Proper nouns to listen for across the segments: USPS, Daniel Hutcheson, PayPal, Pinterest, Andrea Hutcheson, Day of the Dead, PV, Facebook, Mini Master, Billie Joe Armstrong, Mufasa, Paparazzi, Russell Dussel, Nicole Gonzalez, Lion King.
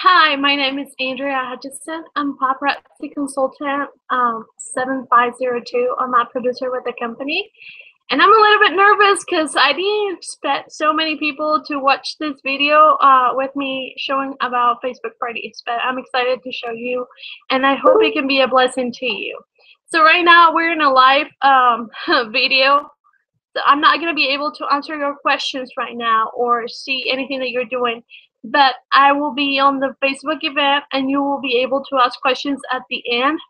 Hi, my name is Andrea Hutcheson. I'm Paparazzi Consultant 7502 on my producer with the company. And I'm a little bit nervous because I didn't expect so many people to watch this video with me showing about Facebook parties, but I'm excited to show you and I hope it can be a blessing to you. So right now we're in a live video. So I'm not going to be able to answer your questions right now or see anything that you're doing. But I will be on the Facebook event and you will be able to ask questions at the end.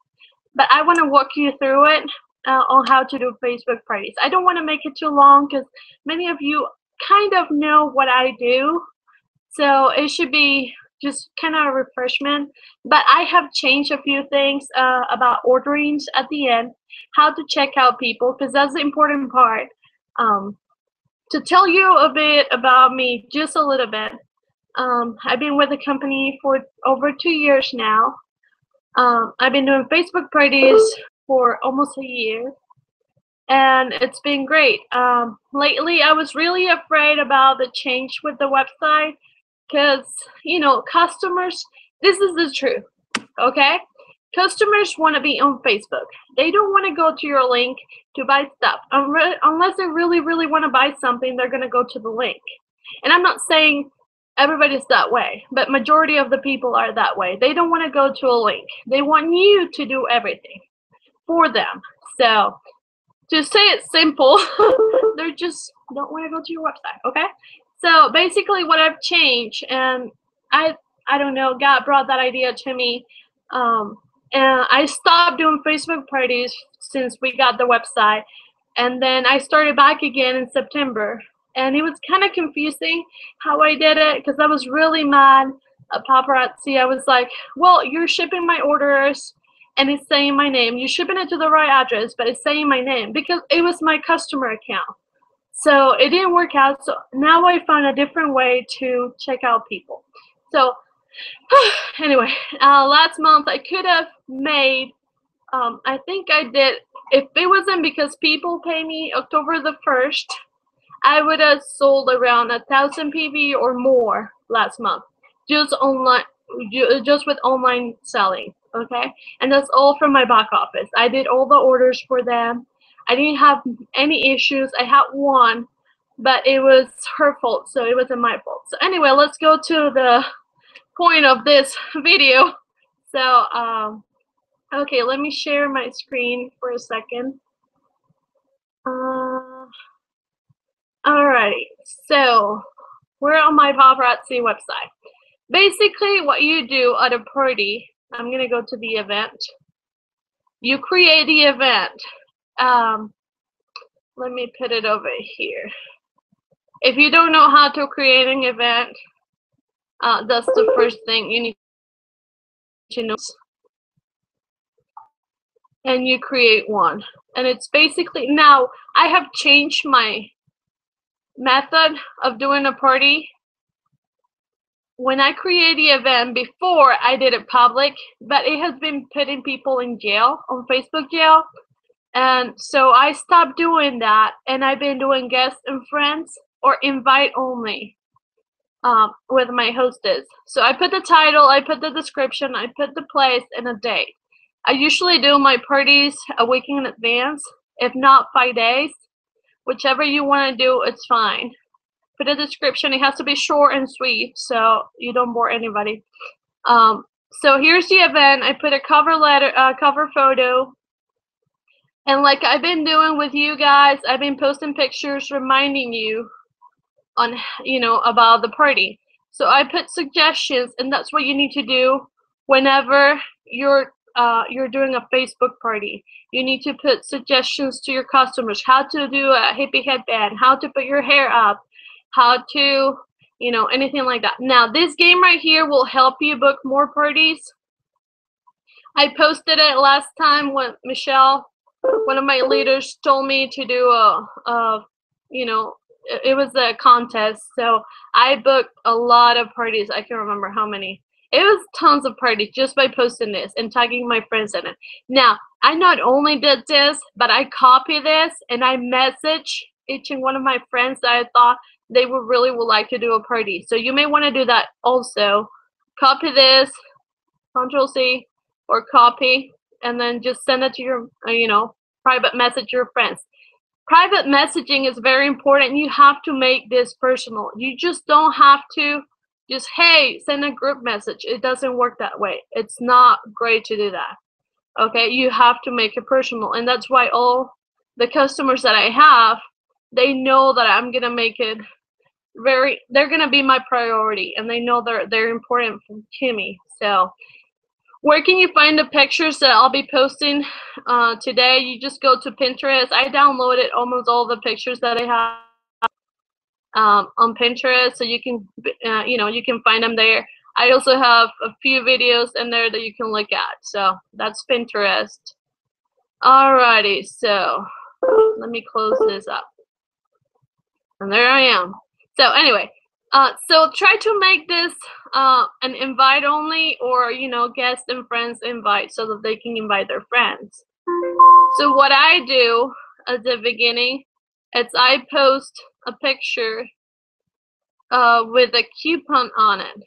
But I want to walk you through it on how to do Facebook parties. I don't want to make it too long because many of you kind of know what I do. So it should be just kind of a refreshment. But I have changed a few things about orderings at the end, how to check out people, because that's the important part. To tell you a bit about me, just a little bit. I've been with the company for over 2 years now. I've been doing Facebook parties for almost a year, and it's been great. Lately, I was really afraid about the change with the website because, you know, customers, this is the truth, okay? Customers want to be on Facebook. They don't want to go to your link to buy stuff. Unless they really, really want to buy something, they're going to go to the link. And I'm not saying everybody's that way, but majority of the people are that way. They don't want to go to a link. They want you to do everything for them. So to say it simple, they just don't want to go to your website, okay? So basically what I've changed, and I don't know, God brought that idea to me. And I stopped doing Facebook parties since we got the website. And then I started back again in September. And it was kind of confusing how I did it because I was really mad at Paparazzi. I was like, well, you're shipping my orders and it's saying my name. You're shipping it to the right address, but it's saying my name because it was my customer account. So it didn't work out. So now I found a different way to check out people. So anyway, last month I could have made, I think I did, if it wasn't because people pay me October the 1st, I would have sold around 1,000 PV or more last month, just online, just with online selling, okay? And that's all from my back office. I did all the orders for them. I didn't have any issues. I had one, but it was her fault, so it wasn't my fault. So anyway, let's go to the point of this video. So, okay, let me share my screen for a second. Alrighty, so we're on my Paparazzi website. Basically, what you do at a party, I'm gonna go to the event. You create the event. Let me put it over here. If you don't know how to create an event, that's the first thing you need to know. And you create one. And it's basically, now I have changed my method of doing a party. When I created the event before, I did it public, but it has been putting people in jail, on Facebook jail, and so I stopped doing that, and I've been doing guests and friends or invite only with my hostess. So I put the title, I put the description, I put the place and a date. I usually do my parties a week in advance, if not 5 days. Whichever you want to do, it's fine. Put a description. It has to be short and sweet so you don't bore anybody. So here's the event. I put a cover letter, cover photo. And like I've been doing with you guys, I've been posting pictures reminding you on, you know, about the party. So I put suggestions, and that's what you need to do whenever you're doing a Facebook party. You need to put suggestions to your customers, how to do a hippie headband, how to put your hair up, how to, you know, anything like that. Now, this game right here will help you book more parties. I posted it last time when Michelle, one of my leaders, told me to do a you know, it was a contest. So I booked a lot of parties. I can't remember how many. It was tons of parties just by posting this and tagging my friends in it. Now, I not only did this, but I copied this and I messaged each and one of my friends that I thought they would really like to do a party. So you may want to do that also copy this, Control C, or copy, and then just send it to your, private message your friends. Private messaging is very important. You have to make this personal. You just don't have to just, hey, send a group message. It doesn't work that way. It's not great to do that. Okay, you have to make it personal. And that's why all the customers that I have, they know that I'm gonna make it very, they're gonna be my priority, and they know they're important to me. So where can you find the pictures that I'll be posting today? You just go to Pinterest. I downloaded almost all the pictures that I have on Pinterest, so you can you can find them there. I also have a few videos in there that you can look at. So that's Pinterest. Alrighty, so let me close this up. And there I am. So anyway, so try to make this an invite only, or guests and friends invite, so that they can invite their friends. So what I do at the beginning is I post a picture with a coupon on it.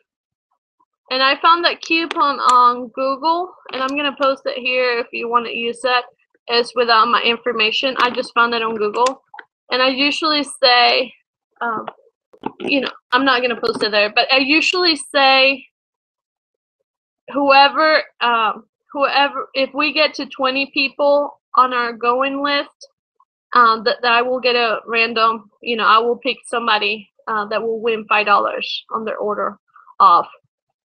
And I found that coupon on Google, and I'm gonna post it here if you want to use it. It's without my information. I just found it on Google, and I usually say, I'm not gonna post it there, but I usually say, whoever, if we get to 20 people on our going list, that I will get a random, I will pick somebody that will win $5 on their order off.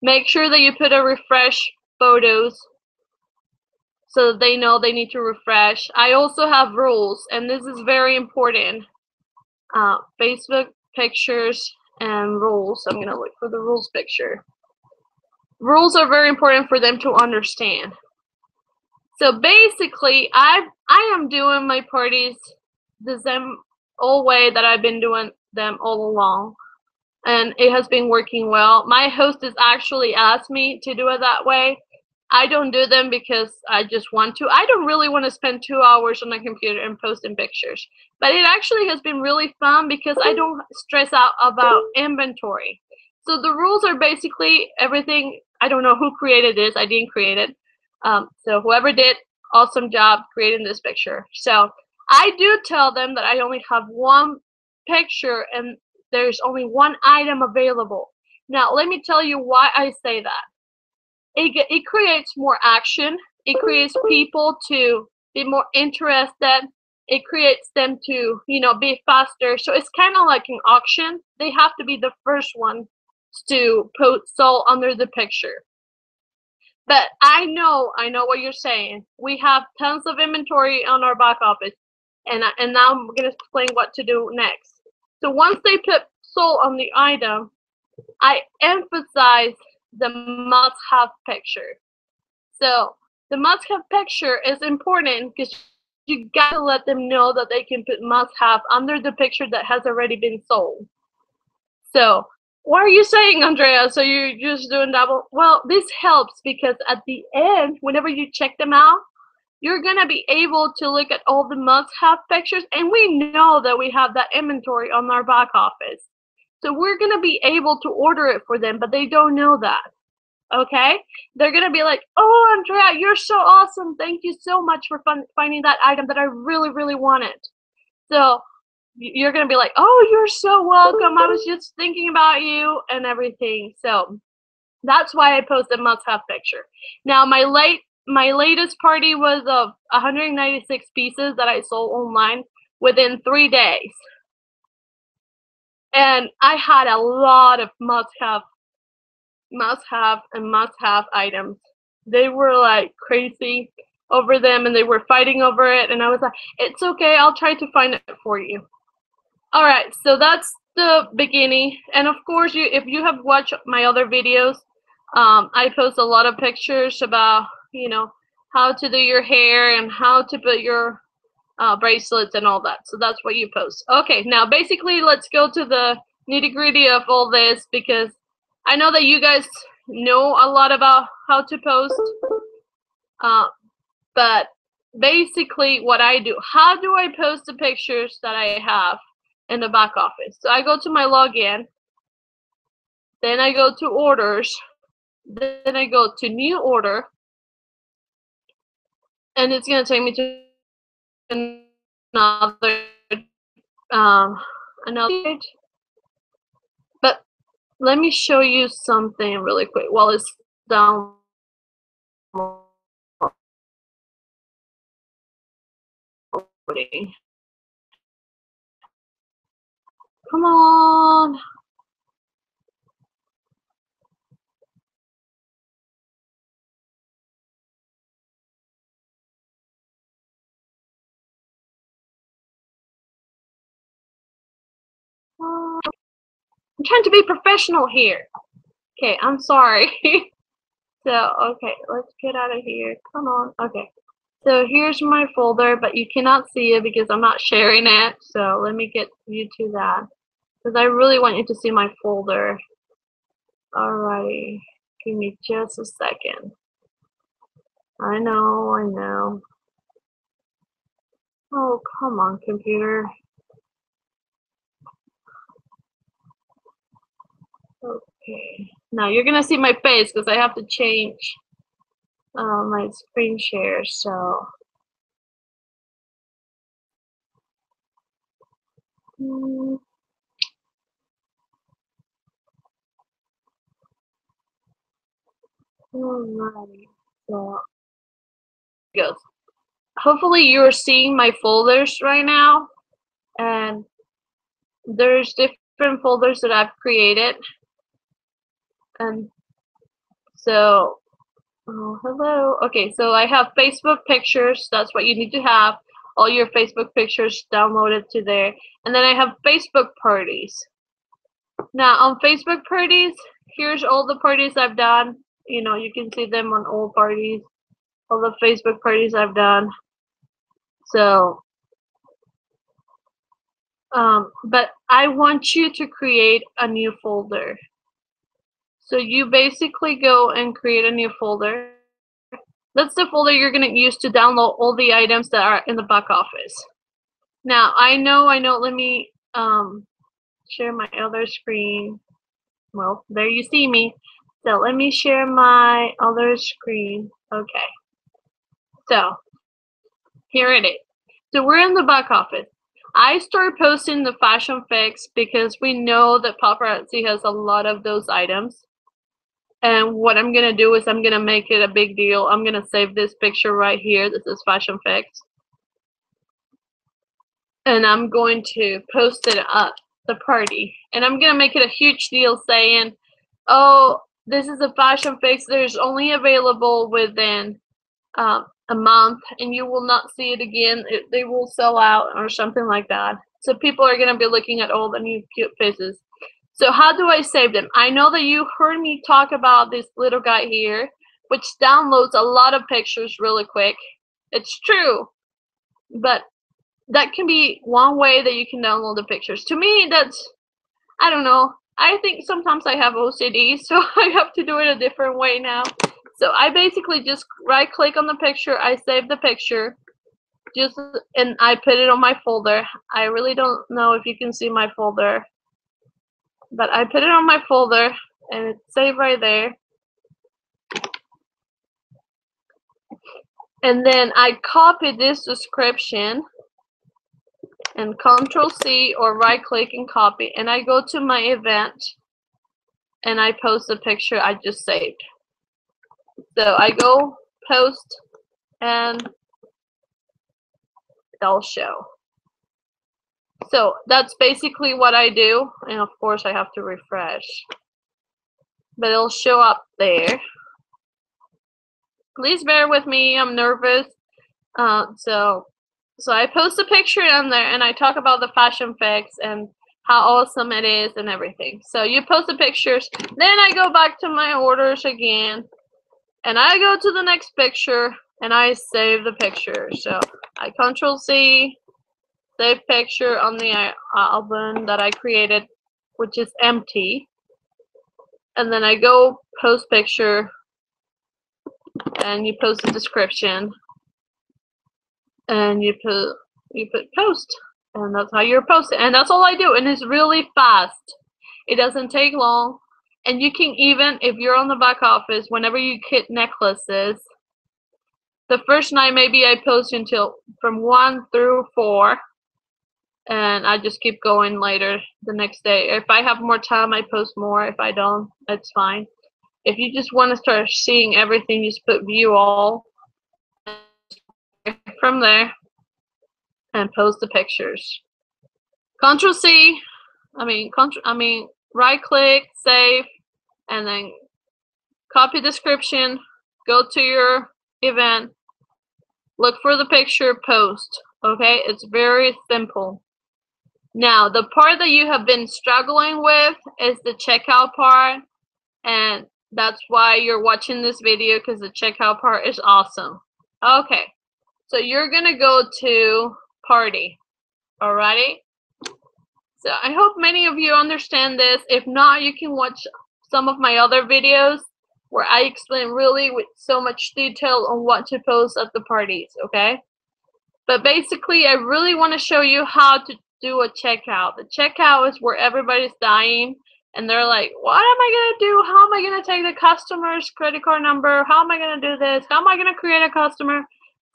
Make sure that you put a refresh photos so that they know they need to refresh. I also have rules, and this is very important. Facebook pictures and rules. I'm gonna look for the rules picture. Rules are very important for them to understand. So basically, I am doing my parties the same old way that I've been doing them all along. And it has been working well. My hostess actually asked me to do it that way. I don't do them because I just want to. I don't really want to spend 2 hours on the computer and posting pictures. But it actually has been really fun because I don't stress out about inventory. So the rules are basically everything. I don't know who created this. I didn't create it. So whoever did, awesome job creating this picture. So I do tell them that I only have one picture and there's only one item available. Now, let me tell you why I say that. It creates more action. It creates people to be more interested. It creates them to, be faster. So it's kind of like an auction. They have to be the first one to put sold under the picture. But I know what you're saying. We have tons of inventory on our back office, and now I'm going to explain what to do next. So once they put sold on the item, I emphasize the must-have picture. So the must-have picture is important because you gotta let them know that they can put must-have under the picture that has already been sold. So what are you saying, Andrea? So you're just doing double? Well, this helps because at the end, whenever you check them out, you're gonna be able to look at all the must-have pictures, and we know that we have that inventory on our back office. So we're gonna be able to order it for them, but they don't know that, okay? They're gonna be like, oh, Andrea, you're so awesome. Thank you so much for finding that item that I really, really wanted. So you're gonna be like, oh, you're so welcome. I was just thinking about you and everything. So that's why I post the must-have picture. Now, my latest party was of 196 pieces that I sold online within 3 days. And I had a lot of must-have items. They were like crazy over them, and they were fighting over it. And I was like, it's okay, I'll try to find it for you. All right, so that's the beginning. And of course, if you have watched my other videos, I post a lot of pictures about how to do your hair and how to put your bracelets and all that. So that's what you post. Okay, now basically let's go to the nitty-gritty of all this, because I know that you guys know a lot about how to post, but basically what I do, how do I post the pictures that I have in the back office? So I go to my login, then I go to orders, Then I go to new order, and it's going to take me to another page. But let me show you something really quick while it's down. Come on. I'm trying to be professional here. Okay, I'm sorry. So, okay, let's get out of here. Come on. Okay. So here's my folder, but you cannot see it because I'm not sharing it. So let me get you to that, because I really want you to see my folder. Alrighty, give me just a second. I know, I know. Oh, come on, computer. Okay, now you're gonna see my face because I have to change my screen share, so. Alrighty, so goes. Hopefully you are seeing my folders right now, and there's different folders that I've created, and so. Oh, hello. Okay, so I have Facebook pictures. That's what you need to have. All your Facebook pictures downloaded to there. And then I have Facebook parties. Now, on Facebook parties, here's all the parties I've done. You know, you can see them on all parties, all the Facebook parties I've done. So, but I want you to create a new folder. So you basically go and create a new folder. That's the folder you're going to use to download all the items that are in the back office. Now, I know, let me share my other screen. Well, there you see me. So let me share my other screen. Okay. So here it is. So we're in the back office. I started posting the fashion fix because we know that Paparazzi has a lot of those items. And what I'm going to do is I'm going to make it a big deal. I'm going to save this picture right here. This is fashion fix. And I'm going to post it at the party. And I'm going to make it a huge deal saying, oh, this is a fashion fix. There's only available within a month, and you will not see it again. They will sell out or something like that. So people are going to be looking at all the new cute faces. So how do I save them? I know that you heard me talk about this little guy here, which downloads a lot of pictures really quick. It's true. But that can be one way that you can download the pictures. To me, that's, I don't know. I think sometimes I have OCD, so I have to do it a different way now. So I basically just right click on the picture, I save the picture, and I put it on my folder. I really don't know if you can see my folder. But I put it on my folder and it's saved right there. And then I copy this description and Control C or right click and copy, and I go to my event and I post the picture I just saved. So I go post and they'll show. So that's basically what I do, and of course I have to refresh, but it'll show up there. Please bear with me, I'm nervous. So I post a picture on there and I talk about the fashion fix and how awesome it is and everything. So you post the pictures, then I go back to my orders again. And I go to the next picture and I save the picture. So I Control C, save picture on the album that I created, which is empty. And then I go post picture and you post the description and you put post, and that's how you're posting. And that's all I do, and it's really fast. It doesn't take long. And you can even, if you're on the back office, whenever you get necklaces, the first night maybe I post until from 1 through 4, and I just keep going later the next day. If I have more time, I post more. If I don't, that's fine. If you just want to start seeing everything, just put view all from there and post the pictures. Right click, save, and then copy description, go to your event, look for the picture, post. Okay, it's very simple. Now, the part that you have been struggling with is the checkout part, and that's why you're watching this video, because the checkout part is awesome. Okay, so you're gonna go to party, alrighty? So I hope many of you understand this. If not, you can watch some of my other videos where I explain really with so much detail on what to post at the parties, okay? But basically, I really want to show you how to do a checkout. The checkout is where everybody's dying, and they're like, what am I going to do? How am I going to take the customer's credit card number? How am I going to do this? How am I going to create a customer?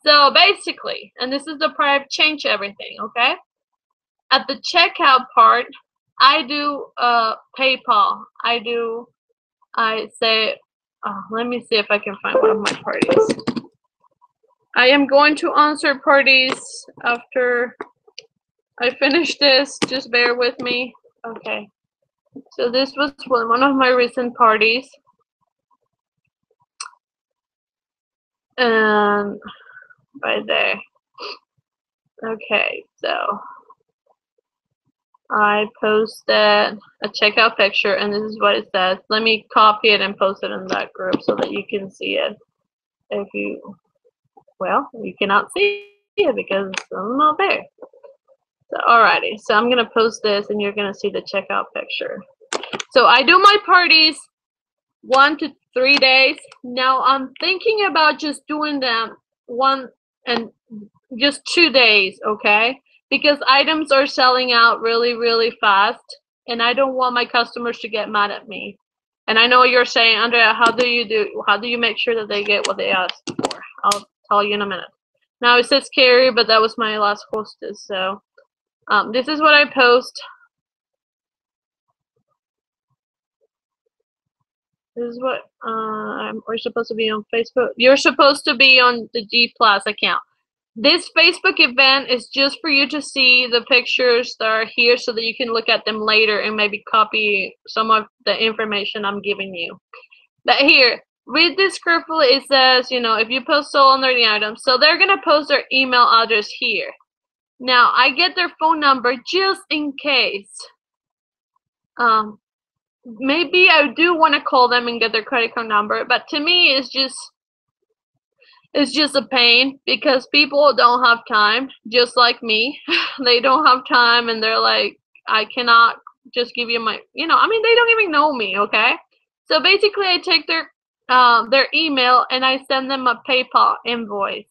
So basically, and this is the part I've changed everything, okay? At the checkout part, I do PayPal. Let me see if I can find one of my parties. I am going to answer parties after I finish this. Just bear with me. Okay. So this was one of my recent parties. And right there. Okay, so I posted a checkout picture, and this is what it says. Let me copy it and post it in that group so that you can see it. If you, well, you cannot see it because I'm not there. So, alrighty, so I'm gonna post this, and you're gonna see the checkout picture. So I do my parties 1 to 3 days. Now I'm thinking about just doing them 2 days, okay? Because items are selling out really, really fast, and I don't want my customers to get mad at me. And I know you're saying, Andrea, how do you make sure that they get what they asked for? I'll tell you in a minute. Now it says Carrie, but that was my last hostess, so this is what I post. This is what we're supposed to be on Facebook. You're supposed to be on the G+ account. This Facebook event is just for you to see the pictures that are here so that you can look at them later and maybe copy some of the information I'm giving you. But here, read this carefully. It says, you know, if you post solo on 30 items, so they're going to post their email address here. Now, I get their phone number just in case. Maybe I do want to call them and get their credit card number, but to me, it's just a pain because people don't have time, just like me. They don't have time, and they're like, I cannot just give you my, you know, I mean, they don't even know me, okay? So basically, I take their email, and I send them a PayPal invoice.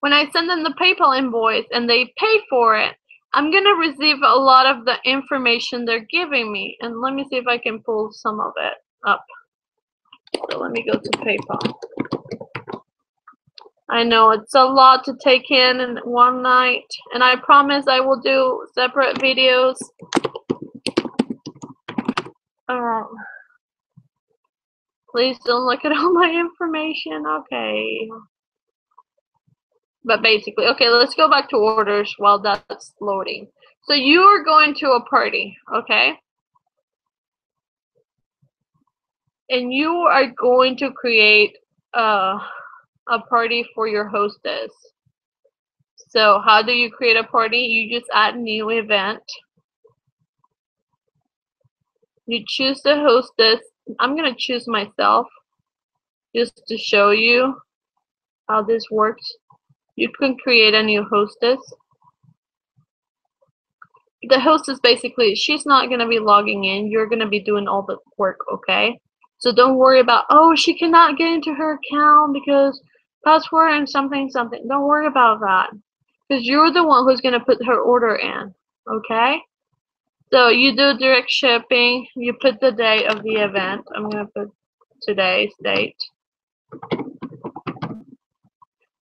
When I send them the PayPal invoice and they pay for it, I'm going to receive a lot of the information they're giving me. And let me see if I can pull some of it up. So let me go to PayPal. I know it's a lot to take in one night, and I promise I will do separate videos. Please don't look at all my information. Okay. But basically, okay, let's go back to orders while that's loading. So you are going to a party, okay? And you are going to create a party for your hostess. So how do you create a party? You just add new event. You choose the hostess. I'm gonna choose myself just to show you how this works. You can create a new hostess. The hostess basically, she's not gonna be logging in. You're gonna be doing all the work, okay? So don't worry about, oh, she cannot get into her account because password and something. Don't worry about that, because you're the one who's going to put her order in, okay? So you do direct shipping, you put the date of the event. I'm going to put today's date.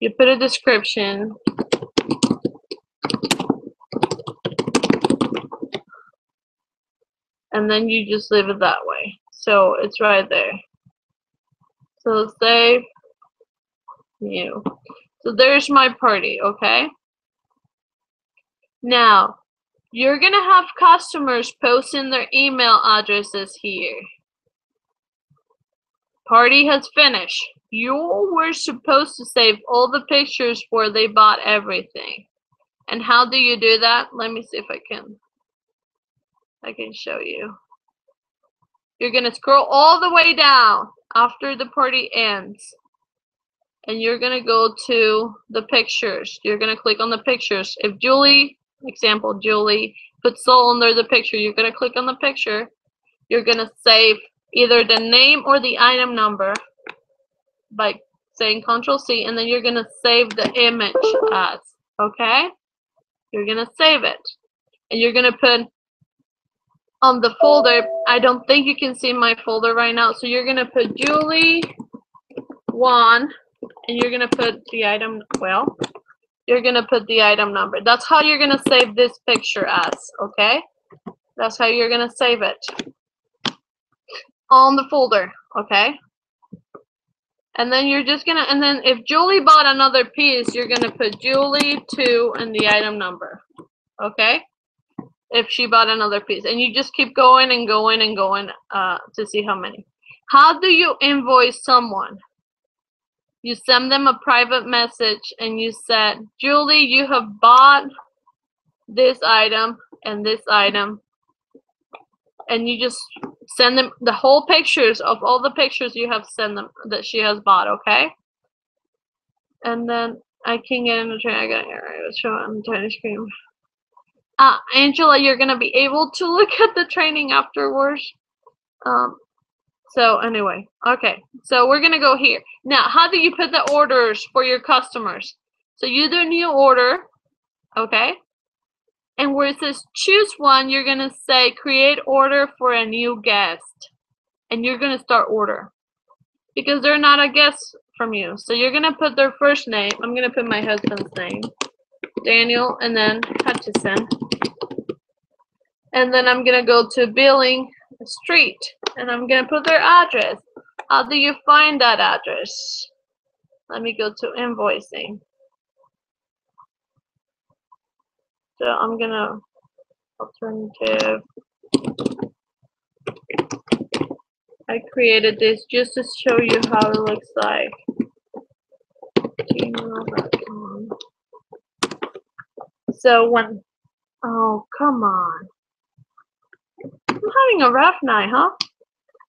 You put a description. And then you just leave it that way. So it's right there. So save new. So there's my party, okay? Now, you're going to have customers post in their email addresses here. Party has finished. You were supposed to save all the pictures where they bought everything. And how do you do that? Let me see if I can show you. You're going to scroll all the way down after the party ends. And you're going to go to the pictures. You're going to click on the pictures. If Julie, example, Julie put Soul under the picture, you're going to click on the picture. You're going to save either the name or the item number by saying Control C, and then you're going to save the image as, okay? You're going to save it. And you're going to put on the folder, I don't think you can see my folder right now, so you're going to put Julie 1, and you're going to put the item, well, you're going to put the item number. That's how you're going to save this picture as, okay? That's how you're going to save it. On the folder, okay? And then you're just going to, and then if Julie bought another piece, you're going to put Julie 2 and the item number, okay? If she bought another piece. And you just keep going and going and going to see how many. How do you invoice someone? You send them a private message and you said, Julie, you have bought this item and this item. And you just send them the whole pictures of all the pictures you have sent them that she has bought, okay? And then I can get in the train. I got an error. It was showing on the tiny screen. Angela, you're going to be able to look at the training afterwards. So anyway, okay, so we're going to go here. Now, how do you put the orders for your customers? So you do a new order, okay? And where it says choose one, you're going to say create order for a new guest. And you're going to start order because they're not a guest from you. So you're going to put their first name. I'm going to put my husband's name, Daniel, and then Hutcheson. And then I'm going to go to billing street. And I'm going to put their address. How do you find that address? Let me go to invoicing. So I'm going to alternative. I created this just to show you how it looks like. Gmail.com. So when, oh, come on. I'm having a rough night, huh?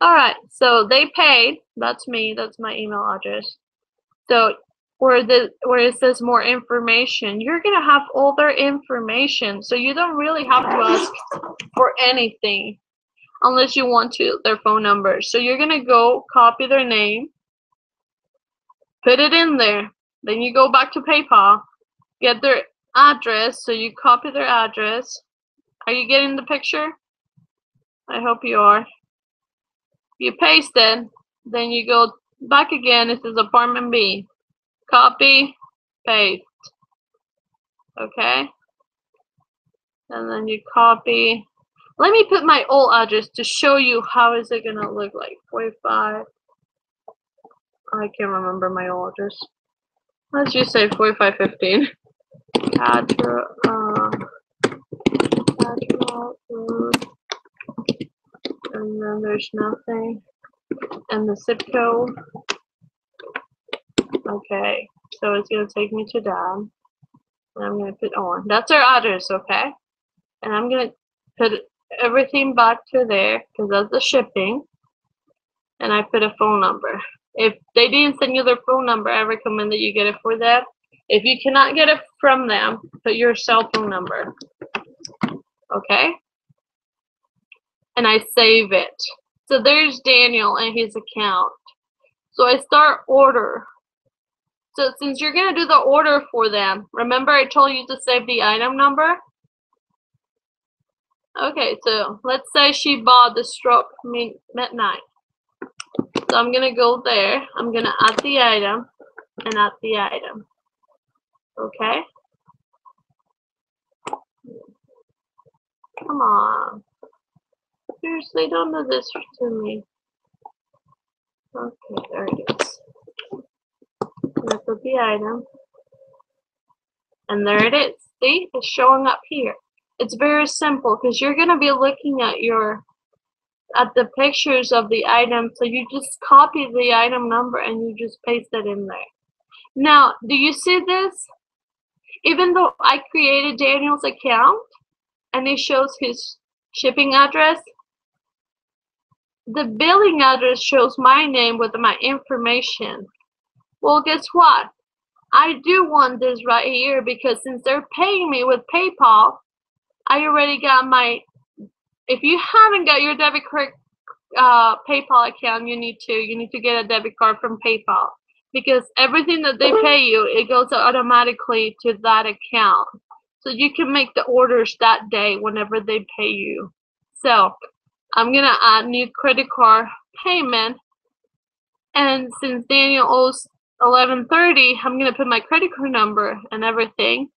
All right, so they paid. That's me. That's my email address. So where it says more information, you're going to have all their information. So you don't really have to ask for anything unless you want to, their phone number. So you're going to go copy their name, put it in there. Then you go back to PayPal, get their address. So you copy their address. Are you getting the picture? I hope you are. You paste it, then you go back again. It says apartment B. Copy, paste. Okay? And then you copy. Let me put my old address to show you how is it going to look like. 45. I can't remember my old address. Let's just say 4515. And then there's nothing. And the zip code. Okay, so it's going to take me to that. And I'm going to put on. That's our address, okay? And I'm going to put everything back to there because that's the shipping. And I put a phone number. If they didn't send you their phone number, I recommend that you get it for that. If you cannot get it from them, put your cell phone number. Okay? And I save it. So there's Daniel and his account. So I start order. So since you're going to do the order for them, remember I told you to save the item number? Okay, so let's say she bought the stroke midnight. So I'm gonna go there. I'm gonna add the item and add the item. Okay. Come on. Seriously, don't do this to me. Okay, there it is. I'm gonna put the item. And there it is. See, it's showing up here. It's very simple because you're going to be looking at the pictures of the item. So you just copy the item number and you just paste it in there. Now, do you see this? Even though I created Daniel's account and it shows his shipping address, the billing address shows my name with my information. Well, guess what? I do want this right here because since they're paying me with PayPal, I already got my. If you haven't got your debit card PayPal account, you need to get a debit card from PayPal because everything that they pay you, it goes automatically to that account. So you can make the orders that day whenever they pay you. So I'm gonna add new credit card payment, and since Daniel owes 11:30, I'm gonna put my credit card number and everything.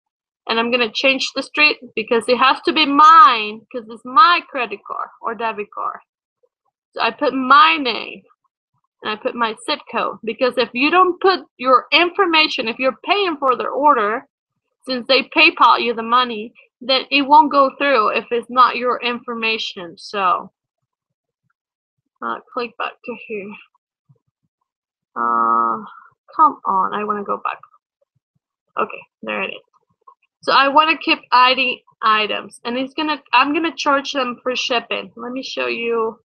And I'm going to change the street because it has to be mine because it's my credit card or debit card. So I put my name and I put my zip code because if you don't put your information, if you're paying for their order, since they PayPal you the money, then it won't go through if it's not your information. So I'll click back to here. Come on, I want to go back. Okay, there it is. So I want to keep adding items, and I'm gonna charge them for shipping. Let me show you.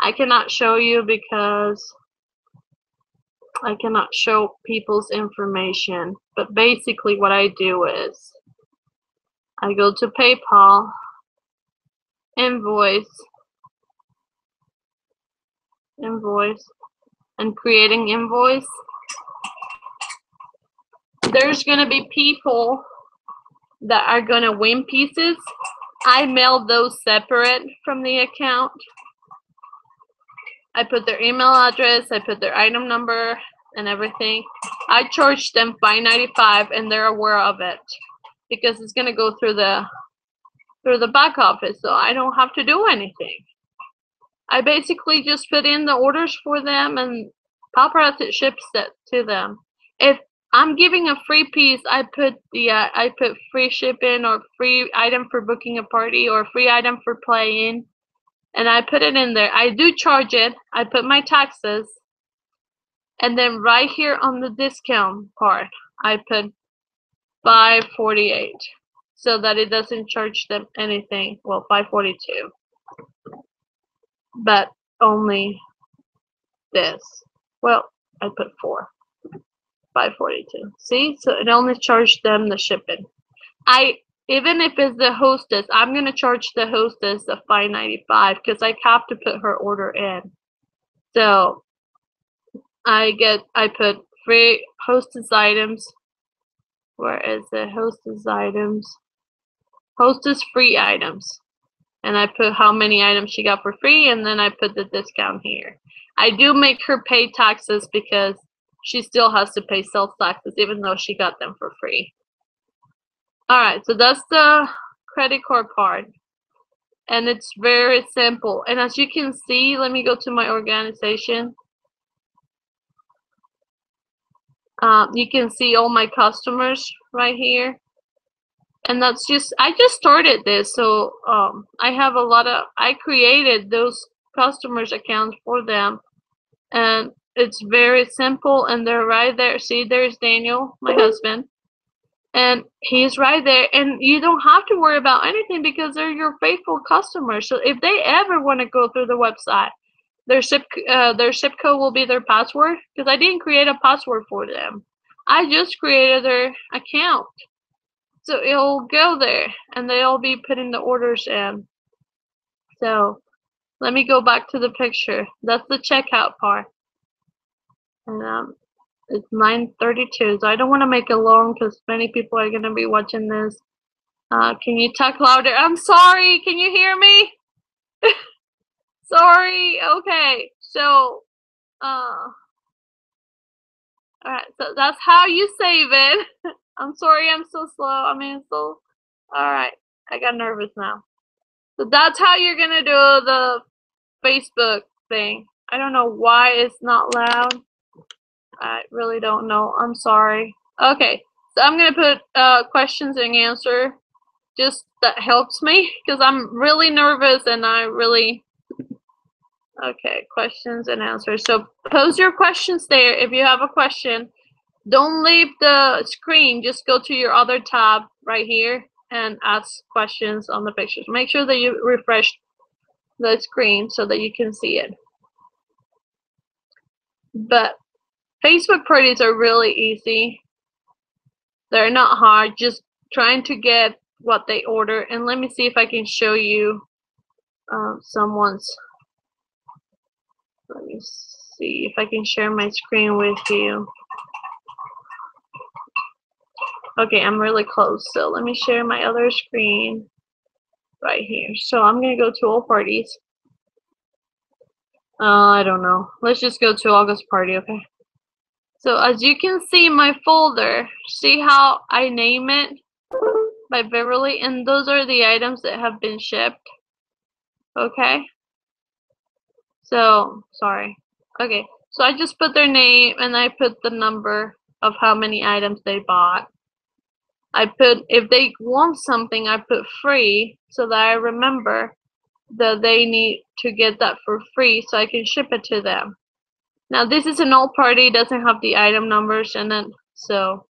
I cannot show you because I cannot show people's information. But basically, what I do is I go to PayPal, invoice, and creating invoice. There's gonna be people that are gonna win pieces. I mail those separate from the account. I put their email address, I put their item number and everything. I charge them $5.95 and they're aware of it because it's gonna go through the back office, so I don't have to do anything. I basically just put in the orders for them and Paparazzi ships it to them. If I'm giving a free piece, I put free shipping or free item for booking a party or free item for playing, and I put it in there. I do charge it. I put my taxes, and then right here on the discount part, I put $5.48 so that it doesn't charge them anything. Well, $5.42, but only this. Well, I put $4. $5.42. See, so it only charged them the shipping. Even if it's the hostess, I'm gonna charge the hostess the $5.95 because I have to put her order in. So I put free hostess items. Where is the hostess items? Hostess free items, and I put how many items she got for free, and then I put the discount here. I do make her pay taxes because she still has to pay sales taxes even though she got them for free. Alright, so that's the credit card part. And it's very simple. And as you can see, let me go to my organization. You can see all my customers right here. And that's just, I just started this, so I have a lot of, I created those customers accounts for them. And it's very simple, and they're right there. See, there's Daniel, my husband, and he's right there. And you don't have to worry about anything because they're your faithful customers. So if they ever want to go through the website, their zip code will be their password because I didn't create a password for them. I just created their account. So it'll go there, and they'll be putting the orders in. So let me go back to the picture. That's the checkout part. And it's 9:32, so I don't want to make it long because many people are going to be watching this. Can you talk louder? I'm sorry. Can you hear me? Sorry. Okay. So, all right. So that's how you save it. I'm sorry. I'm so slow. All right. I got nervous now. So that's how you're going to do the Facebook thing. I don't know why it's not loud. I really don't know. I'm sorry. Okay. So I'm going to put questions and answer. Just that helps me because I'm really nervous and I really. Okay, questions and answers. So pose your questions there. If you have a question, don't leave the screen. Just go to your other tab right here and ask questions on the pictures. Make sure that you refresh the screen so that you can see it. But Facebook parties are really easy. They're not hard. Just trying to get what they order. And let me see if I can show you someone's. Let me see if I can share my screen with you. Okay, I'm really close. So let me share my other screen right here. So I'm going to go to all parties. I don't know. Let's just go to August party, okay? So as you can see, my folder, see how I name it by Beverly? And those are the items that have been shipped, okay? So, sorry. Okay, so I just put their name and I put the number of how many items they bought. I put, if they want something, I put free so that I remember that they need to get that for free so I can ship it to them. Now, this is an old party, doesn't have the item numbers in it. So,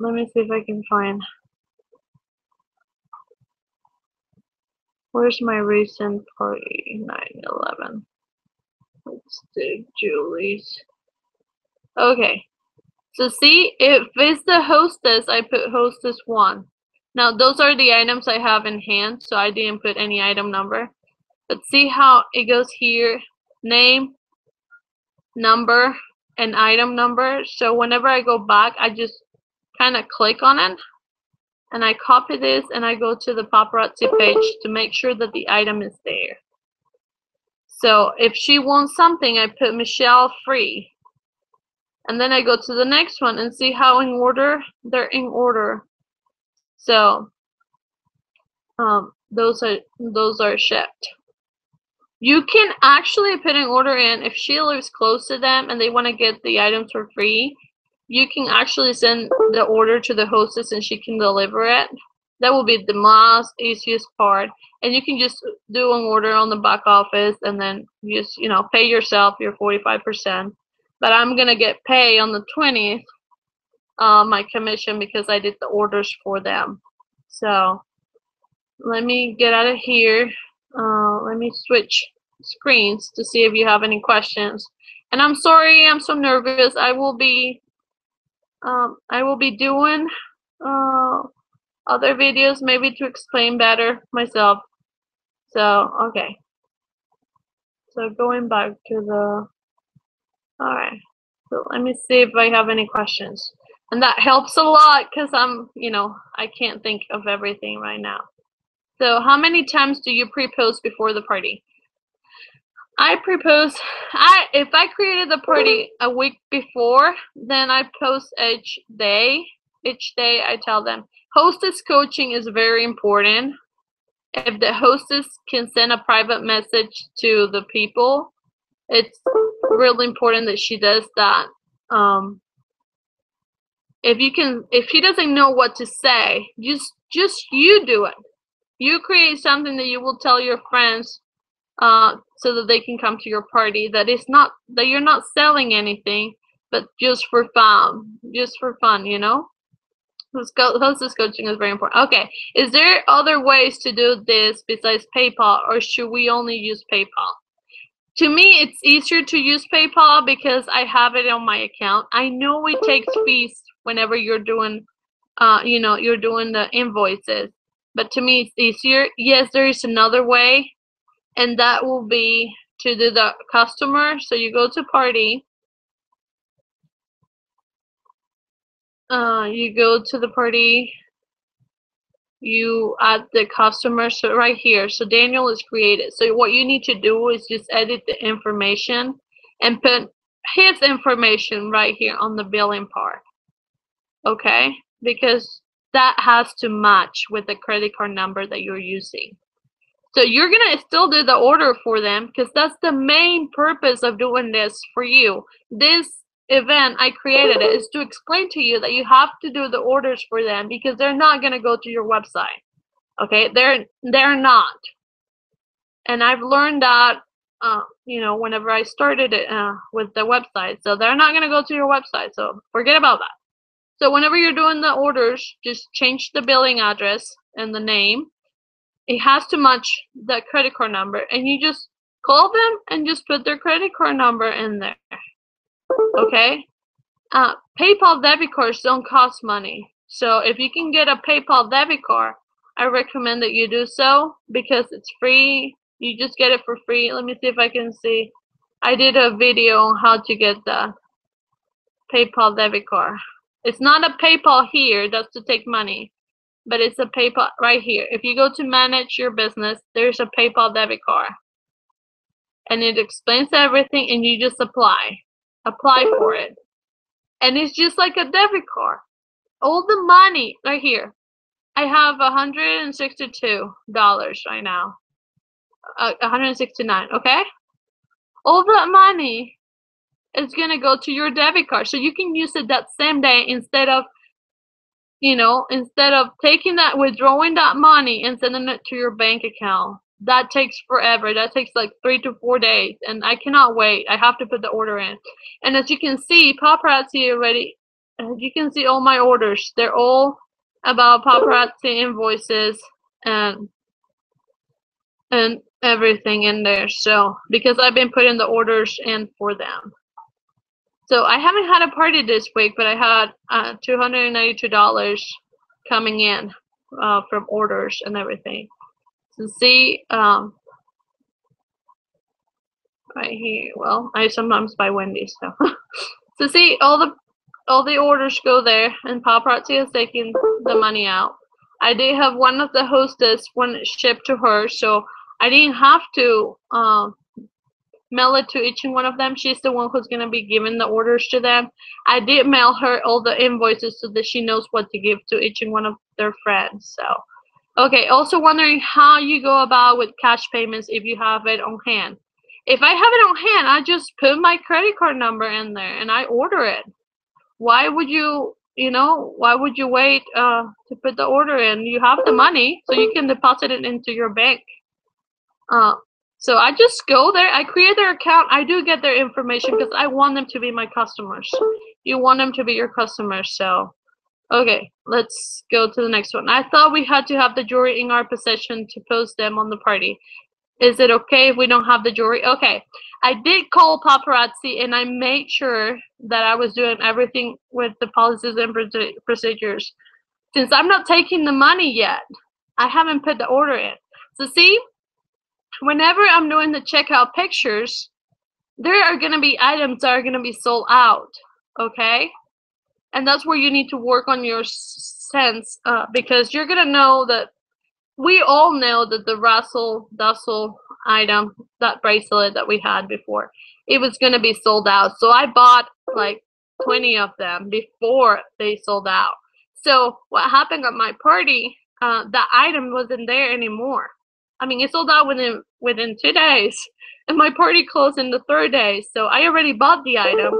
let me see if I can find. Where's my recent party? 9/11. Let's do Julie's. Okay. So see, if it's the hostess, I put hostess 1. Now, those are the items I have in hand, so I didn't put any item number. But see how it goes here. Name, number, and item number. So whenever I go back, I just kind of click on it. And I copy this and I go to the paparazzi page to make sure that the item is there. So if she wants something, I put Michelle free. And then I go to the next one and see how in order they're in order. So those are shipped. You can actually put an order in if she lives close to them and they want to get the items for free. You can actually send the order to the hostess and she can deliver it. That will be the most easiest part. And you can just do an order on the back office and then just, you know, pay yourself your 45%. But I'm going to get pay on the 20th, my commission, because I did the orders for them. So let me get out of here. Let me switch screens to see if you have any questions. And I'm sorry, I'm so nervous. I will be doing other videos maybe to explain better myself. So okay. So going back to the alright. So let me see if I have any questions. And that helps a lot because I'm, you know, I can't think of everything right now. So how many times do you pre-post before the party? I pre-post, if I created the party a week before, then I post each day. Each day I tell them, hostess coaching is very important. If the hostess can send a private message to the people, it's really important that she does that. If she doesn't know what to say, just you do it. You create something that you will tell your friends so that they can come to your party, that you're not selling anything, but just for fun, you know? Hostess coaching is very important. Okay, is there other ways to do this besides PayPal, or should we only use PayPal? To me, it's easier to use PayPal because I have it on my account. I know it takes fees whenever you're doing, you know, you're doing the invoices, but to me, it's easier. Yes, there is another way. And that will be to do the customer. So you go to party. You go to the party. you add the customer so right here. So Daniel is created. So what you need to do is just edit the information and put his information right here on the billing part. Okay, because that has to match with the credit card number that you're using. So you're going to still do the order for them because that's the main purpose of doing this for you. This event, I created it, is to explain to you that you have to do the orders for them because they're not going to go to your website. Okay, they're not. And I've learned that, you know, whenever I started it with the website. So they're not going to go to your website. So forget about that. So whenever you're doing the orders, just change the billing address and the name. It has to match the credit card number. And you just call them and just put their credit card number in there. Okay? PayPal debit cards don't cost money. So if you can get a PayPal debit card, I recommend that you do so because it's free. You just get it for free. Let me see if I can see. I did a video on how to get the PayPal debit card. It's not a PayPal here, that's to take money, but it's a PayPal right here. If you go to manage your business, there's a PayPal debit card. And it explains everything and you just apply. Apply for it. And it's just like a debit card. All the money right here. I have $162 right now. 169, okay? All that money is going to go to your debit card. So you can use it that same day instead of, you know, instead of taking that, withdrawing that money and sending it to your bank account. That takes forever. That takes like 3 to 4 days. And I cannot wait. I have to put the order in. And as you can see, Paparazzi already, you can see all my orders. They're all about Paparazzi invoices and everything in there. So, because I've been putting the orders in for them. So I haven't had a party this week, but I had $292 coming in from orders and everything. So see, right here. Well, I sometimes buy Wendy's, so. So see, all the orders go there, and Paparazzi is taking the money out. I did have one of the hostess when it shipped to her, so I didn't have to. Mail it to each and one of them. She's the one who's going to be giving the orders to them. I did mail her all the invoices so that she knows what to give to each and one of their friends. So, okay, also wondering how you go about with cash payments if you have it on hand. If I have it on hand, I just put my credit card number in there and I order it. Why would you, you know, why would you wait to put the order in? You have the money, so you can deposit it into your bank. So I just go there, I create their account, I do get their information because I want them to be my customers. You want them to be your customers, so. Okay, let's go to the next one. I thought we had to have the jewelry in our possession to post them on the party. Is it okay if we don't have the jewelry? Okay, I did call Paparazzi and I made sure that I was doing everything with the policies and procedures. Since I'm not taking the money yet, I haven't put the order in. So see? Whenever I'm doing the checkout pictures, there are going to be items that are going to be sold out, okay? And that's where you need to work on your sense because you're going to know that we all know that the Russell Dussel item, that bracelet that we had before, it was going to be sold out. So I bought like 20 of them before they sold out. So what happened at my party, the item wasn't there anymore. I mean, it sold out within 2 days, and my party closed in the third day, so I already bought the item.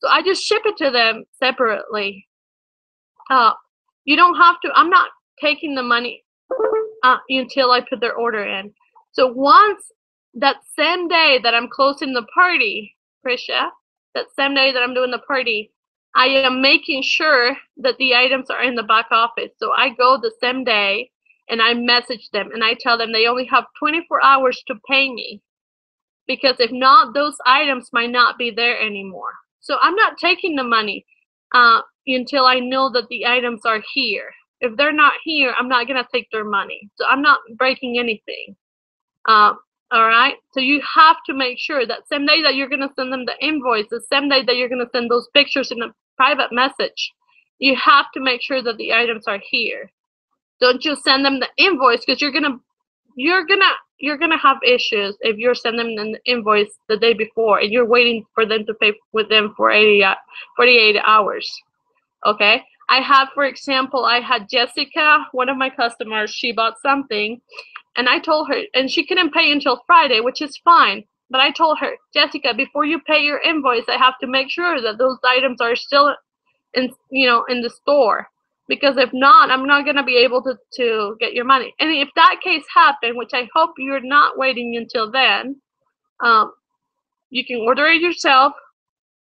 So I just ship it to them separately. You don't have to, I'm not taking the money until I put their order in. So once that same day that I'm closing the party, Prisha, that same day that I'm doing the party, I am making sure that the items are in the back office. So I go the same day. And I message them and I tell them they only have 24 hours to pay me because if not, those items might not be there anymore. So I'm not taking the money until I know that the items are here. If they're not here, I'm not going to take their money. So I'm not breaking anything. All right. So you have to make sure that same day that you're going to send them the invoice, the same day that you're going to send those pictures in a private message, you have to make sure that the items are here. Don't you send them the invoice, because you're gonna have issues if you're sending them an invoice the day before and you're waiting for them to pay with them for 48 hours. Okay, I have, for example, I had Jessica, one of my customers, she bought something and I told her, and she couldn't pay until Friday, which is fine. But I told her, Jessica, before you pay your invoice, I have to make sure that those items are still in, in the store. Because if not, I'm not going to be able to get your money. And if that case happened, which I hope you're not waiting until then, you can order it yourself,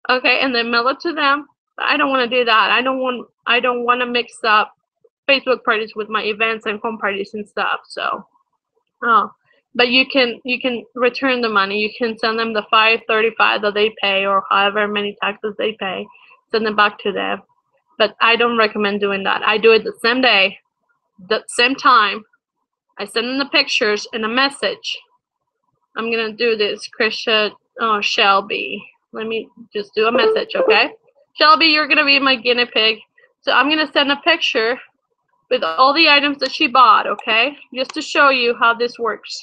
okay, and then mail it to them. But I don't want to do that. I don't want to mix up Facebook parties with my events and home parties and stuff. So, but you can return the money. You can send them the $5.35 that they pay, or however many taxes they pay. Send them back to them. But I don't recommend doing that. I do it the same day, the same time. I send them the pictures and a message. I'm gonna do this, Krisha, Shelby. Let me just do a message, okay? Shelby, you're gonna be my guinea pig. So I'm gonna send a picture with all the items that she bought, okay? Just to show you how this works.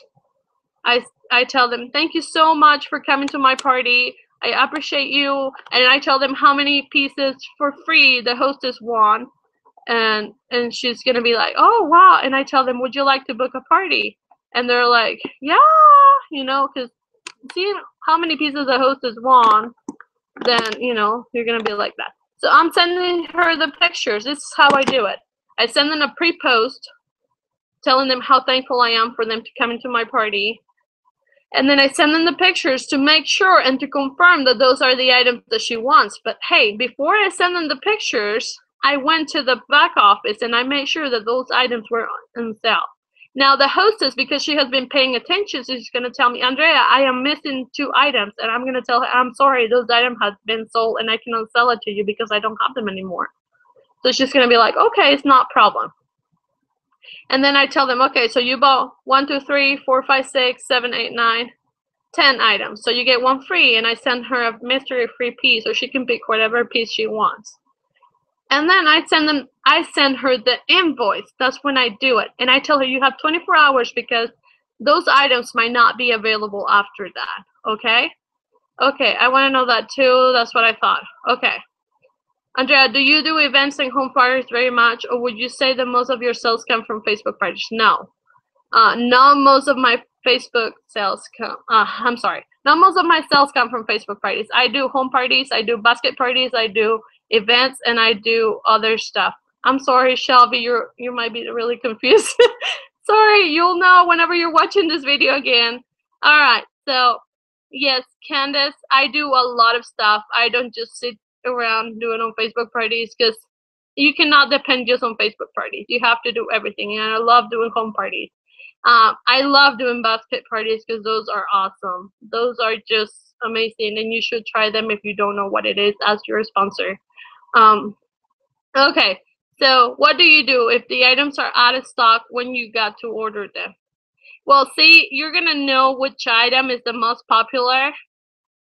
I tell them, thank you so much for coming to my party. I appreciate you. And I tell them how many pieces for free the hostess won. And she's going to be like, oh, wow. And I tell them, would you like to book a party? And they're like, yeah, because seeing how many pieces the hostess won, then, you're going to be like that. So I'm sending her the pictures. This is how I do it. I send them a pre-post telling them how thankful I am for them to come into my party. And then I send them the pictures to make sure and to confirm that those are the items that she wants. But hey, before I send them the pictures, I went to the back office and I made sure that those items were on sale. Now the hostess, because she has been paying attention, she's going to tell me, Andrea, I am missing 2 items. And I'm going to tell her, I'm sorry, those items have been sold and I cannot sell it to you because I don't have them anymore. So she's going to be like, okay, it's not a problem. And then I tell them, okay, so you bought 1, 2, 3, 4, 5, 6, 7, 8, 9, 10 items. So you get 1 free, and I send her a mystery free piece, so she can pick whatever piece she wants. And then I send her the invoice. That's when I do it. And I tell her, you have 24 hours because those items might not be available after that, okay? Okay, I want to know that too. That's what I thought. Okay. Andrea, do you do events and home parties very much, or would you say that most of your sales come from Facebook parties? No. Not most of my Facebook sales come. I'm sorry. Not most of my sales come from Facebook parties. I do home parties. I do basket parties. I do events, and I do other stuff. I'm sorry, Shelby. You might be really confused. Sorry. You'll know whenever you're watching this video again. All right. So, yes, Candace, I do a lot of stuff. I don't just sit around doing on Facebook parties, because you cannot depend just on Facebook parties. You have to do everything, and I love doing home parties. I love doing basket parties because those are awesome. Those are just amazing, and you should try them if you don't know what it is. Ask your sponsor. Okay, so what do you do if the items are out of stock when you got to order them? Well, see, you're gonna know which item is the most popular,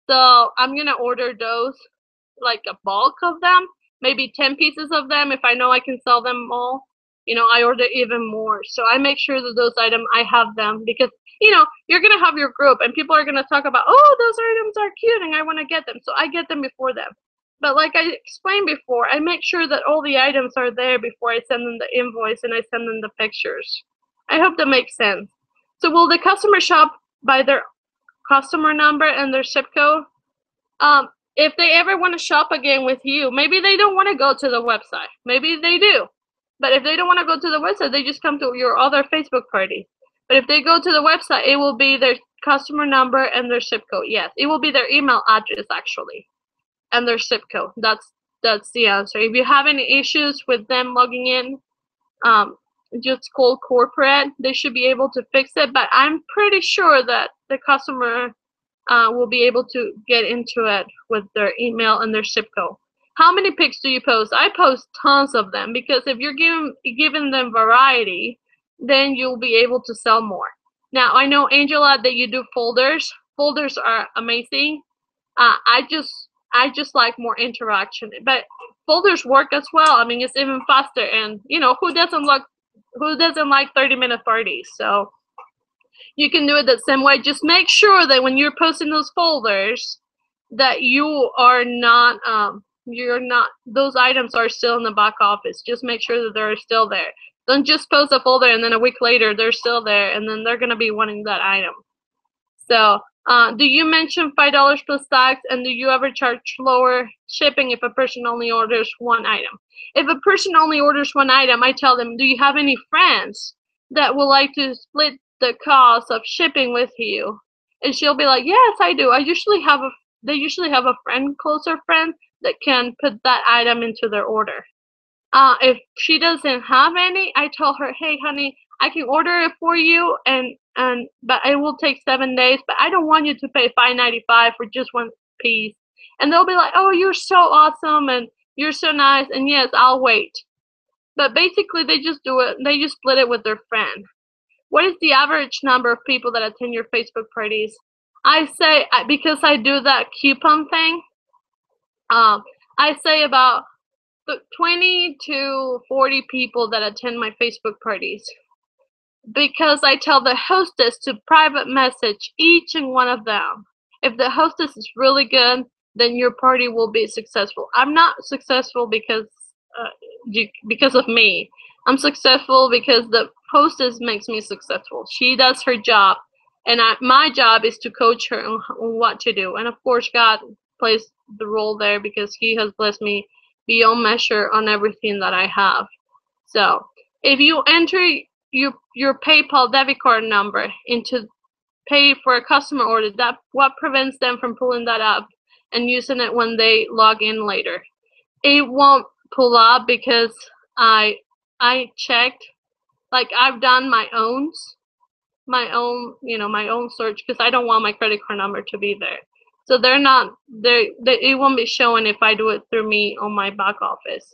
so I'm gonna order those, like a bulk of them, maybe 10 pieces of them. If I know I can sell them all, I order even more. So I make sure that those items, I have them, because, you're going to have your group and people are going to talk about, oh, those items are cute and I want to get them. So I get them before them. But like I explained before, I make sure that all the items are there before I send them the invoice and I send them the pictures. I hope that makes sense. So will the customer shop by their customer number and their zip code? If they ever want to shop again with you, maybe they don't want to go to the website. Maybe they do. But if they don't want to go to the website, they just come to your other Facebook party. But if they go to the website, it will be their customer number and their zip code. Yes, it will be their email address, actually, and their zip code. That's the answer. If you have any issues with them logging in, just call corporate. They should be able to fix it. But I'm pretty sure that the customer will be able to get into it with their email and their zip code. How many pics do you post? I post tons of them, because if you're giving them variety, then you'll be able to sell more. Now, I know, Angela, that you do folders. Folders are amazing. I just like more interaction. But folders work as well. I mean, it's even faster. And, who doesn't like who doesn't like 30-minute parties? So you can do it the same way. Just make sure that when you're posting those folders that you are not those items are still in the back office. Just make sure that they're still there. Don't just post a folder and then a week later they're still there and then they're gonna be wanting that item. So do you mention $5 plus tax, and do you ever charge lower shipping if a person only orders one item? If a person only orders one item, I tell them, do you have any friends that would like to split the cost of shipping with you? And she'll be like, yes, I do. They usually have a friend, closer friend, that can put that item into their order. If she doesn't have any, I tell her, hey, honey, I can order it for you, but it will take 7 days, but I don't want you to pay $5.95 for just one piece. And they'll be like, oh, you're so awesome, and you're so nice, and yes, I'll wait. But basically, they just do it. They just split it with their friend. What is the average number of people that attend your Facebook parties? I say, because I do that coupon thing, I say about 20 to 40 people that attend my Facebook parties, because I tell the hostess to private message each and one of them. If the hostess is really good, then your party will be successful. I'm not successful because of me. I'm successful because the hostess makes me successful. She does her job, and my job is to coach her on what to do. And of course, God plays the role there because He has blessed me beyond measure on everything that I have. So if you enter your PayPal debit card number into pay for a customer order, that what prevents them from pulling that up and using it when they log in later? It won't pull up because I checked, like I've done my own search, because I don't want my credit card number to be there. So they're not there. It won't be showing if I do it through me on my back office.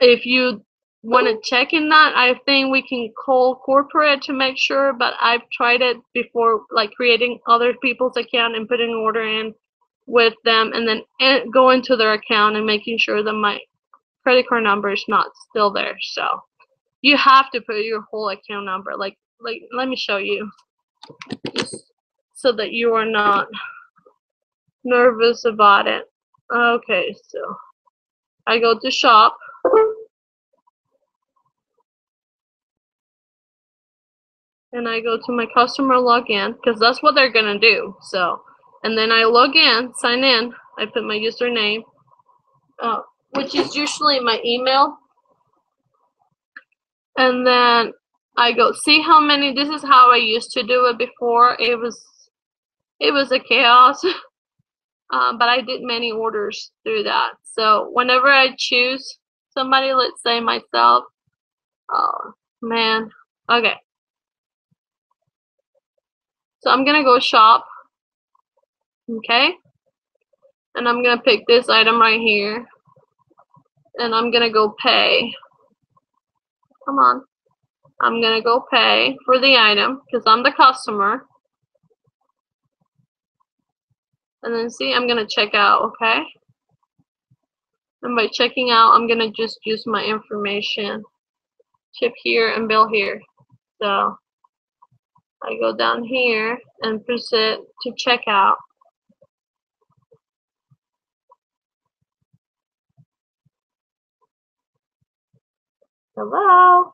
If you want to check in that, I think we can call corporate to make sure. But I've tried it before, like creating other people's account and putting an order in with them, and then going to their account and making sure that my credit card number is not still there. So you have to put your whole account number. Like let me show you. Just so that you are not nervous about it. Okay, so I go to shop. And I go to my customer login, because that's what they're gonna do. So, and then I log in, sign in, I put my username, which is usually my email. And then I go, see how many, this is how I used to do it before. It was a chaos, but I did many orders through that. So whenever I choose somebody, let's say myself, oh man, okay. So I'm gonna go shop, okay? And I'm gonna pick this item right here, and I'm gonna go pay. Come on, I'm gonna go pay for the item because I'm the customer. And then see, I'm gonna check out, okay? And by checking out, I'm gonna just use my information. Chip here and bill here. So I go down here and press it to check out. Hello?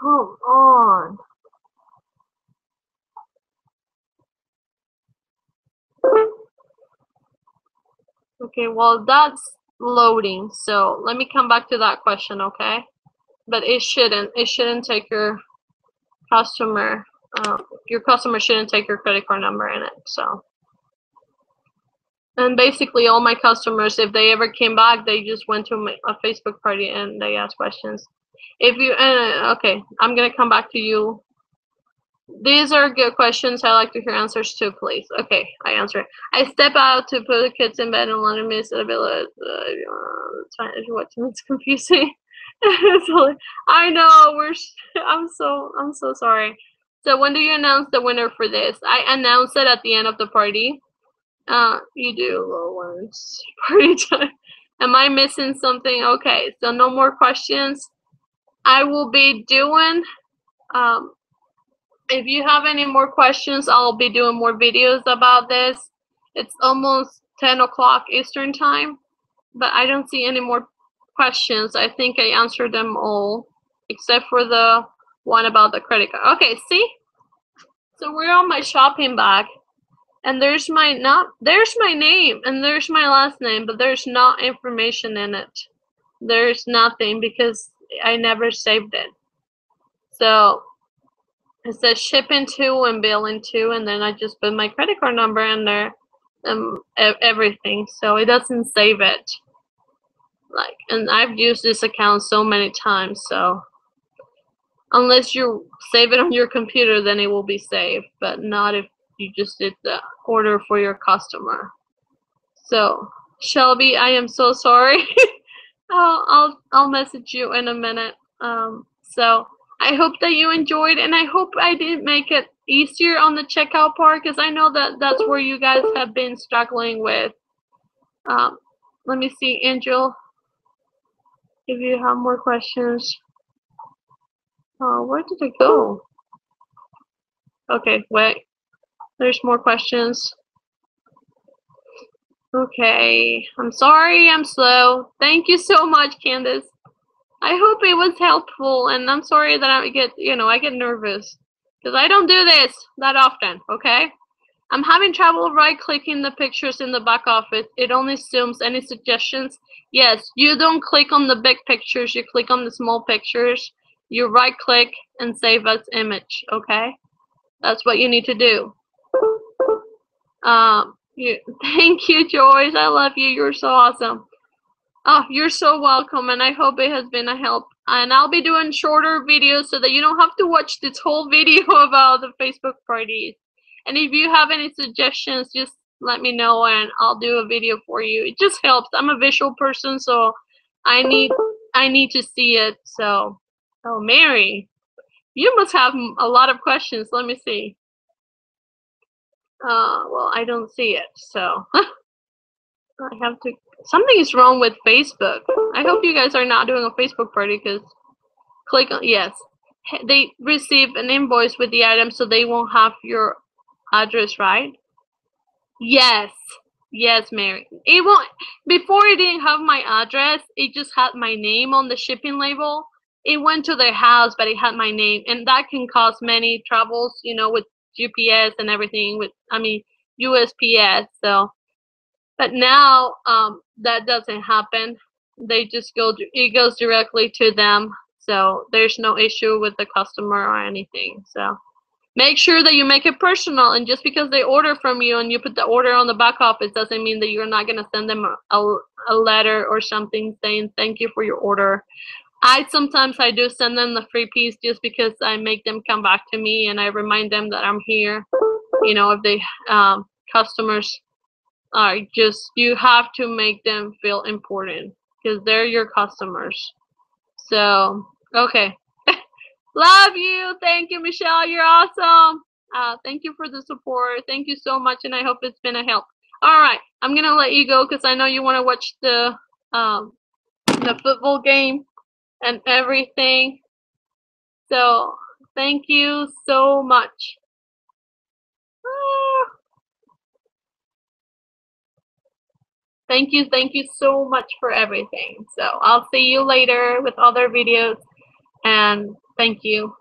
Come on. Okay, well, that's loading. So let me come back to that question, okay? But it shouldn't take your customer shouldn't take your credit card number in it. So, and basically all my customers, if they ever came back, they just went to a Facebook party and they asked questions. If you okay, I'm gonna come back to you. These are good questions. I like to hear answers too, please. Okay, I answer. I step out to put the kids in bed and let them miss a bit. It's fine. It's confusing. I know. I'm so sorry. So when do you announce the winner for this? I announce it at the end of the party. You do little ones. Party time. Am I missing something? Okay, so no more questions. I will be doing, if you have any more questions, I'll be doing more videos about this. It's almost 10 o'clock Eastern time, but I don't see any more questions. I think I answered them all, except for the one about the credit card. Okay, see? So we're on my shopping bag, and there's my there's my name, and there's my last name, but there's not information in it. There's nothing because I never saved it. So it says shipping to and billing to, and then I just put my credit card number in there and everything. So it doesn't save it. Like, and I've used this account so many times, so unless you save it on your computer, then it will be saved, but not if you just did the order for your customer. So Shelby, I am so sorry. I'll message you in a minute. So I hope that you enjoyed, and I hope I didn't make it easier on the checkout part, because I know that that's where you guys have been struggling with. Let me see, Angel, if you have more questions. Where did it go? Okay, wait. There's more questions. Okay, I'm sorry I'm slow. Thank you so much, Candace. I hope it was helpful, and I'm sorry that I get, you know, I get nervous because I don't do this that often, okay? I'm having trouble right-clicking the pictures in the back office. It only zooms. Any suggestions? Yes, you don't click on the big pictures. You click on the small pictures. You right-click and save as image, okay? That's what you need to do. Thank you, Joyce. I love you. You're so awesome. Oh, you're so welcome, and I hope it has been a help. And I'll be doing shorter videos so that you don't have to watch this whole video about the Facebook parties. And if you have any suggestions, just let me know, and I'll do a video for you. It just helps. I'm a visual person, so I need to see it. So, oh, Mary, you must have a lot of questions. Let me see. Well, I don't see it, so I have to. Something is wrong with Facebook. I hope you guys are not doing a Facebook party, because click on, yes. They receive an invoice with the item, so they won't have your address, right? Yes. Yes, Mary. It won't. Before, it didn't have my address. It just had my name on the shipping label. It went to their house, but it had my name, and that can cause many troubles, you know, with GPS and everything, with, I mean, USPS. So, but now that doesn't happen. They just go, it goes directly to them, so there's no issue with the customer or anything. So make sure that you make it personal, and just because they order from you and you put the order on the back office doesn't mean that you're not going to send them a letter or something saying thank you for your order. Sometimes I do send them the free piece, just because I make them come back to me, and I remind them that I'm here. You know, if they customers are just, you have to make them feel important, because they're your customers. So, okay. Love you. Thank you, Michelle. You're awesome. Thank you for the support. Thank you so much, and I hope it's been a help. All right, I'm gonna let you go, because I know you want to watch the football game and everything. So thank you so much. Thank you so much for everything. So I'll see you later with other videos, and thank you.